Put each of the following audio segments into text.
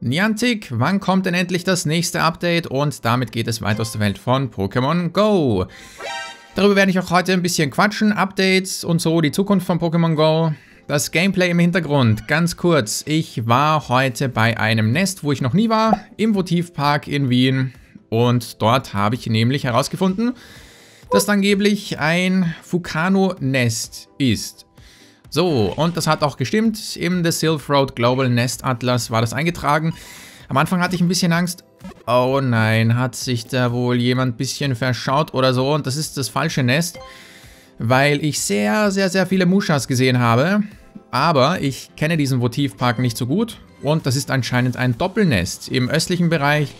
Niantic, wann kommt denn endlich das nächste Update? Und damit geht es weiter aus der Welt von Pokémon GO. Darüber werde ich auch heute ein bisschen quatschen, Updates und so, die Zukunft von Pokémon GO. Das Gameplay im Hintergrund, ganz kurz, ich war heute bei einem Nest, wo ich noch nie war, im Votivpark in Wien. Und dort habe ich nämlich herausgefunden, dass angeblich ein Fukano-Nest ist. So, und das hat auch gestimmt. Im The Silph Road Global Nest Atlas war das eingetragen. Am Anfang hatte ich ein bisschen Angst. Oh nein, hat sich da wohl jemand ein bisschen verschaut oder so. Und das ist das falsche Nest, weil ich sehr viele Mushas gesehen habe. Aber ich kenne diesen Votivpark nicht so gut. Und das ist anscheinend ein Doppelnest. Im östlichen Bereich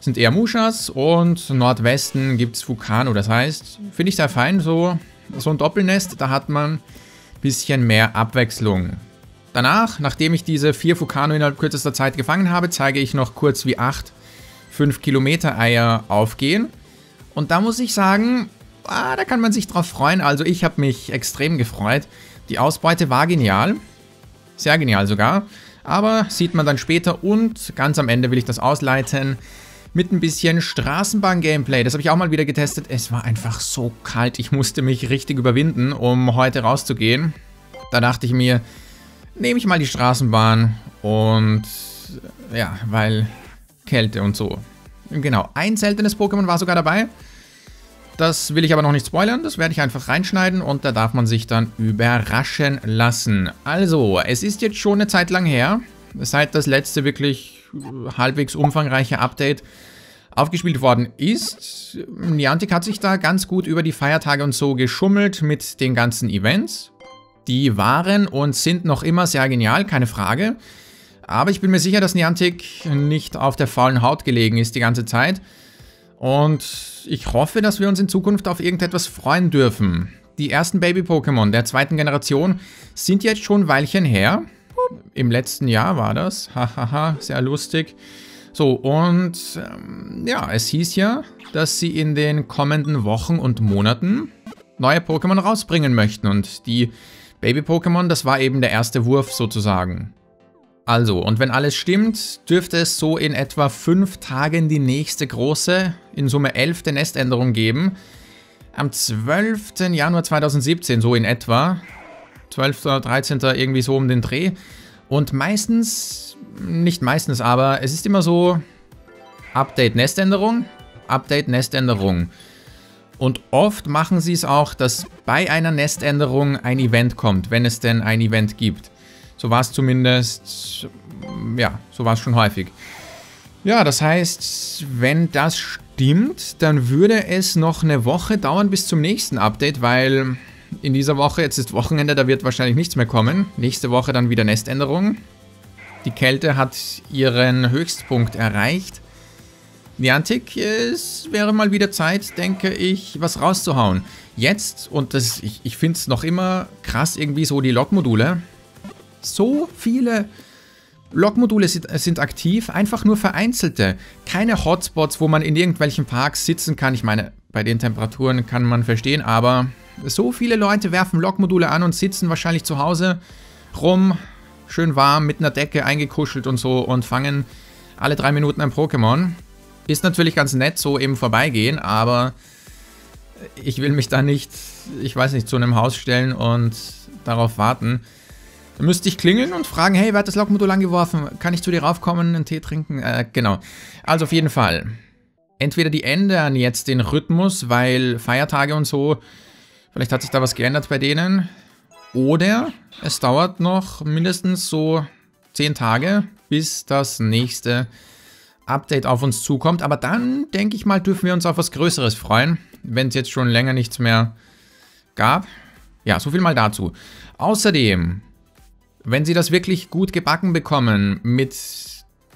sind eher Mushas und im Nordwesten gibt es Fukano. Das heißt, finde ich sehr fein, so ein Doppelnest. Da hat man bisschen mehr Abwechslung. Danach, nachdem ich diese 4 Fukano innerhalb kürzester Zeit gefangen habe, zeige ich noch kurz, wie 8 5-Kilometer-Eier aufgehen. Und da muss ich sagen, da kann man sich drauf freuen. Also ich habe mich extrem gefreut. Die Ausbeute war genial. Sehr genial sogar. Aber sieht man dann später und ganz am Ende will ich das ausleiten mit ein bisschen Straßenbahn-Gameplay. Das habe ich auch mal wieder getestet. Es war einfach so kalt. Ich musste mich richtig überwinden, um heute rauszugehen. Da dachte ich mir, nehme ich mal die Straßenbahn und ja, weil Kälte und so. Genau, ein seltenes Pokémon war sogar dabei. Das will ich aber noch nicht spoilern. Das werde ich einfach reinschneiden und da darf man sich dann überraschen lassen. Also, es ist jetzt schon eine Zeit lang her, seit das letzte wirklich halbwegs umfangreiche Update aufgespielt worden ist. Niantic hat sich da ganz gut über die Feiertage und so geschummelt mit den ganzen Events. Die waren und sind noch immer sehr genial, keine Frage. Aber ich bin mir sicher, dass Niantic nicht auf der faulen Haut gelegen ist die ganze Zeit. Und ich hoffe, dass wir uns in Zukunft auf irgendetwas freuen dürfen. Die ersten Baby-Pokémon der zweiten Generation sind jetzt schon ein Weilchen her. Im letzten Jahr war das. Hahaha, sehr lustig. So, und ja, es hieß ja, dass sie in den kommenden Wochen und Monaten neue Pokémon rausbringen möchten. Und die Baby-Pokémon, das war eben der erste Wurf sozusagen. Also, und wenn alles stimmt, dürfte es so in etwa 5 Tagen die nächste große, in Summe 11. Neständerung geben. Am 12. Januar 2017, so in etwa. 12. oder 13. irgendwie so um den Dreh. Und meistens, nicht meistens, aber es ist immer so Update-Neständerung, Update-Neständerung. Und oft machen sie es auch, dass bei einer Neständerung ein Event kommt, wenn es denn ein Event gibt. So war es zumindest, ja, so war es schon häufig. Ja, das heißt, wenn das stimmt, dann würde es noch eine Woche dauern bis zum nächsten Update, weil in dieser Woche, jetzt ist Wochenende, da wird wahrscheinlich nichts mehr kommen. Nächste Woche dann wieder Neständerung. Die Kälte hat ihren Höchstpunkt erreicht. Niantic, es wäre mal wieder Zeit, denke ich, was rauszuhauen. Jetzt, und das, ich finde es noch immer krass, irgendwie so die Log-Module. So viele Log-Module sind aktiv, einfach nur vereinzelte. Keine Hotspots, wo man in irgendwelchen Parks sitzen kann. Ich meine, bei den Temperaturen kann man verstehen, aber so viele Leute werfen Log-Module an und sitzen wahrscheinlich zu Hause rum, schön warm, mit einer Decke eingekuschelt und so und fangen alle 3 Minuten ein Pokémon. Ist natürlich ganz nett, so eben vorbeigehen, aber ich will mich da nicht, ich weiß nicht, zu einem Haus stellen und darauf warten. Da müsste ich klingeln und fragen, hey, wer hat das Log-Modul angeworfen? Kann ich zu dir raufkommen, einen Tee trinken? Genau. Also auf jeden Fall. Entweder die ändern jetzt den Rhythmus, weil Feiertage und so. Vielleicht hat sich da was geändert bei denen. Oder es dauert noch mindestens so 10 Tage, bis das nächste Update auf uns zukommt. Aber dann, denke ich mal, dürfen wir uns auf was Größeres freuen, wenn es jetzt schon länger nichts mehr gab. Ja, so viel mal dazu. Außerdem, wenn sie das wirklich gut gebacken bekommen mit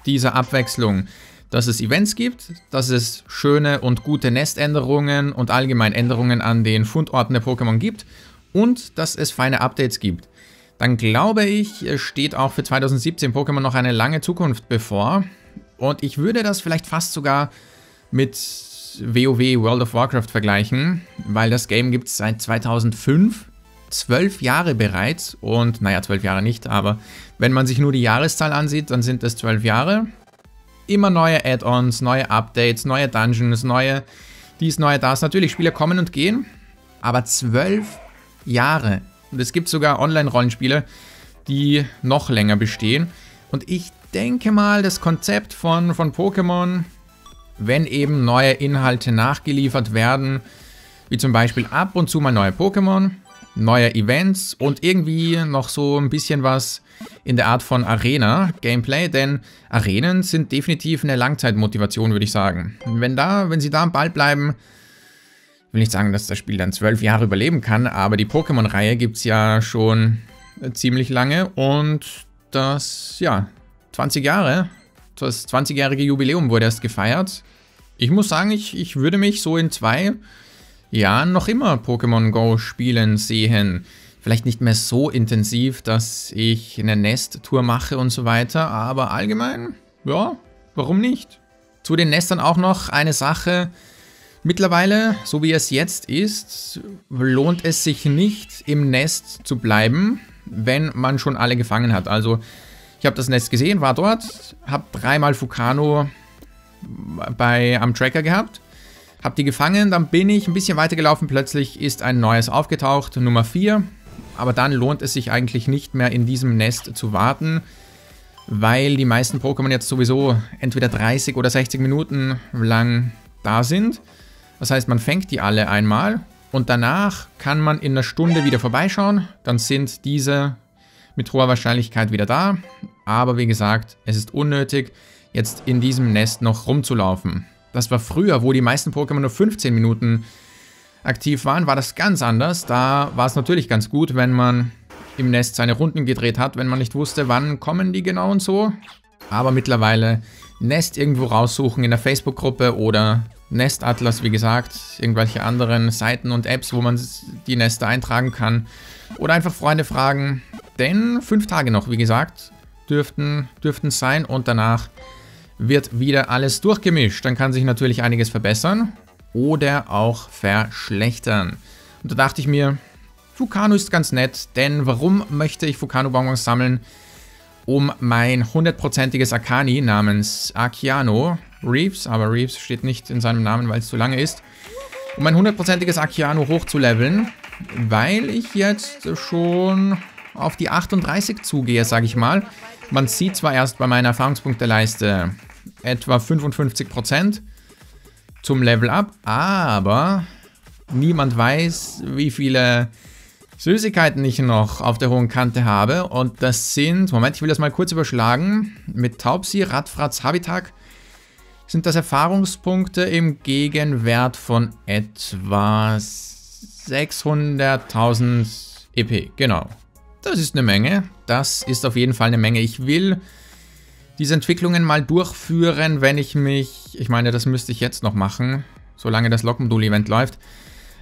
dieser Abwechslung, dass es Events gibt, dass es schöne und gute Neständerungen und allgemein Änderungen an den Fundorten der Pokémon gibt und dass es feine Updates gibt. Dann glaube ich, steht auch für 2017 Pokémon noch eine lange Zukunft bevor und ich würde das vielleicht fast sogar mit WoW, World of Warcraft vergleichen, weil das Game gibt es seit 2005 12 Jahre bereits und naja, 12 Jahre nicht, aber wenn man sich nur die Jahreszahl ansieht, dann sind das 12 Jahre. Immer neue Add-ons, neue Updates, neue Dungeons, neue dies, neue das. Natürlich, Spieler kommen und gehen, aber 12 Jahre. Und es gibt sogar Online-Rollenspiele, die noch länger bestehen. Und ich denke mal, das Konzept von Pokémon, wenn eben neue Inhalte nachgeliefert werden, wie zum Beispiel ab und zu mal neue Pokémon, neue Events und irgendwie noch so ein bisschen was in der Art von Arena-Gameplay, denn Arenen sind definitiv eine Langzeitmotivation, würde ich sagen. Wenn sie da am Ball bleiben, will nicht sagen, dass das Spiel dann 12 Jahre überleben kann, aber die Pokémon-Reihe gibt es ja schon ziemlich lange und das, ja, 20 Jahre, das 20-jährige Jubiläum wurde erst gefeiert. Ich muss sagen, ich würde mich so in 2 Jahren noch immer Pokémon GO spielen sehen. Vielleicht nicht mehr so intensiv, dass ich eine Nest-Tour mache und so weiter, aber allgemein, ja, warum nicht? Zu den Nestern auch noch eine Sache. Mittlerweile, so wie es jetzt ist, lohnt es sich nicht, im Nest zu bleiben, wenn man schon alle gefangen hat. Also, ich habe das Nest gesehen, war dort, habe 3-mal Fukano am Tracker gehabt, habe die gefangen, dann bin ich ein bisschen weiter gelaufen, plötzlich ist ein neues aufgetaucht, Nummer 4. Aber dann lohnt es sich eigentlich nicht mehr, in diesem Nest zu warten, weil die meisten Pokémon jetzt sowieso entweder 30 oder 60 Minuten lang da sind. Das heißt, man fängt die alle einmal und danach kann man in einer Stunde wieder vorbeischauen. Dann sind diese mit hoher Wahrscheinlichkeit wieder da. Aber wie gesagt, es ist unnötig, jetzt in diesem Nest noch rumzulaufen. Das war früher, wo die meisten Pokémon nur 15 Minuten aktiv waren, war das ganz anders. Da war es natürlich ganz gut, wenn man im Nest seine Runden gedreht hat, wenn man nicht wusste, wann kommen die genau und so. Aber mittlerweile Nest irgendwo raussuchen in der Facebook-Gruppe oder Nest Atlas, wie gesagt, irgendwelche anderen Seiten und Apps, wo man die Nester eintragen kann. Oder einfach Freunde fragen, denn 5 Tage noch, wie gesagt, dürften sein und danach wird wieder alles durchgemischt. Dann kann sich natürlich einiges verbessern oder auch verschlechtern. Und da dachte ich mir, Fukano ist ganz nett, denn warum möchte ich Fukano-Bonbons sammeln, um mein 100%iges Arcani namens Arcanoreeves, aber Reeves steht nicht in seinem Namen, weil es zu lange ist, um mein 100%iges Arcano hochzuleveln, weil ich jetzt schon auf die 38 zugehe, sage ich mal. Man sieht zwar erst bei meiner Erfahrungspunkteleiste etwa 55% zum Level Up, aber niemand weiß, wie viele Süßigkeiten ich noch auf der hohen Kante habe und das sind, Moment, ich will das mal kurz überschlagen, mit Taubsi, Radfratz, Habitag sind das Erfahrungspunkte im Gegenwert von etwa 600.000 EP, genau. Das ist eine Menge, das ist auf jeden Fall eine Menge. Ich will diese Entwicklungen mal durchführen, wenn ich mich, ich meine, das müsste ich jetzt noch machen, solange das Lockmodul-Event läuft.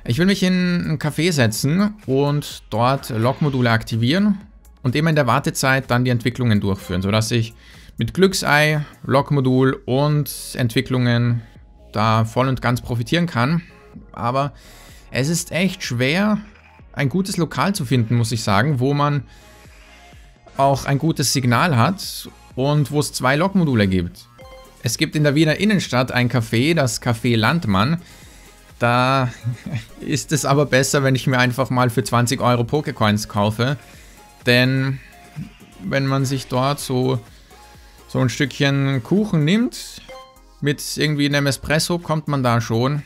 Ich will mich in ein Café setzen und dort Logmodule aktivieren und eben in der Wartezeit dann die Entwicklungen durchführen, sodass ich mit Glücksei, Logmodul und Entwicklungen da voll und ganz profitieren kann. Aber es ist echt schwer, ein gutes Lokal zu finden, muss ich sagen, wo man auch ein gutes Signal hat und wo es 2 Logmodule gibt. Es gibt in der Wiener Innenstadt ein Café, das Café Landmann. Da ist es aber besser, wenn ich mir einfach mal für 20 Euro Pokécoins kaufe, denn wenn man sich dort so ein Stückchen Kuchen nimmt, mit irgendwie einem Espresso kommt man da schon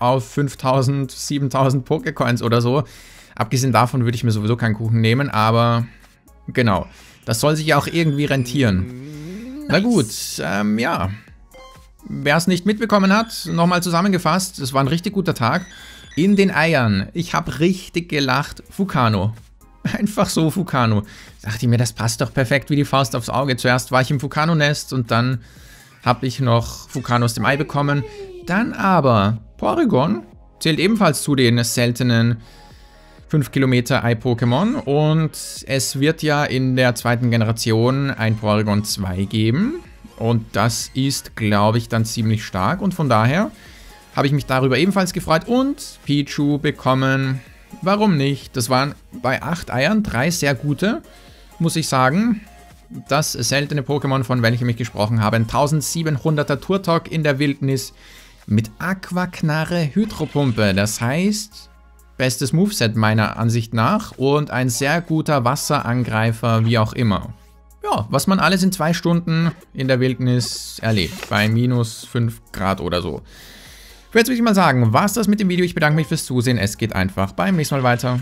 auf 5.000, 7.000 Pokécoins oder so. Abgesehen davon würde ich mir sowieso keinen Kuchen nehmen, aber genau, das soll sich ja auch irgendwie rentieren. Na gut, ja. Wer es nicht mitbekommen hat, nochmal zusammengefasst, es war ein richtig guter Tag. In den Eiern. Ich habe richtig gelacht. Fukano. Einfach so Fukano. Dachte ich mir, das passt doch perfekt wie die Faust aufs Auge. Zuerst war ich im Fukano-Nest und dann habe ich noch Fukano aus dem Ei bekommen. Dann aber Porygon zählt ebenfalls zu den seltenen 5 Kilometer Ei-Pokémon. Und es wird ja in der 2. Generation ein Porygon 2 geben. Und das ist, glaube ich, dann ziemlich stark. Und von daher habe ich mich darüber ebenfalls gefreut. Und Pichu bekommen Warum nicht? Das waren bei 8 Eiern 3 sehr gute, muss ich sagen. Das seltene Pokémon, von welchem ich gesprochen habe. 1700er Turtok in der Wildnis mit Aquaknarre, Hydro-Pumpe. Das heißt, bestes Moveset meiner Ansicht nach und ein sehr guter Wasserangreifer, wie auch immer. Ja, was man alles in 2 Stunden in der Wildnis erlebt, bei minus 5 Grad oder so. Jetzt würde ich mal sagen, war's das mit dem Video. Ich bedanke mich fürs Zusehen. Es geht einfach beim nächsten Mal weiter.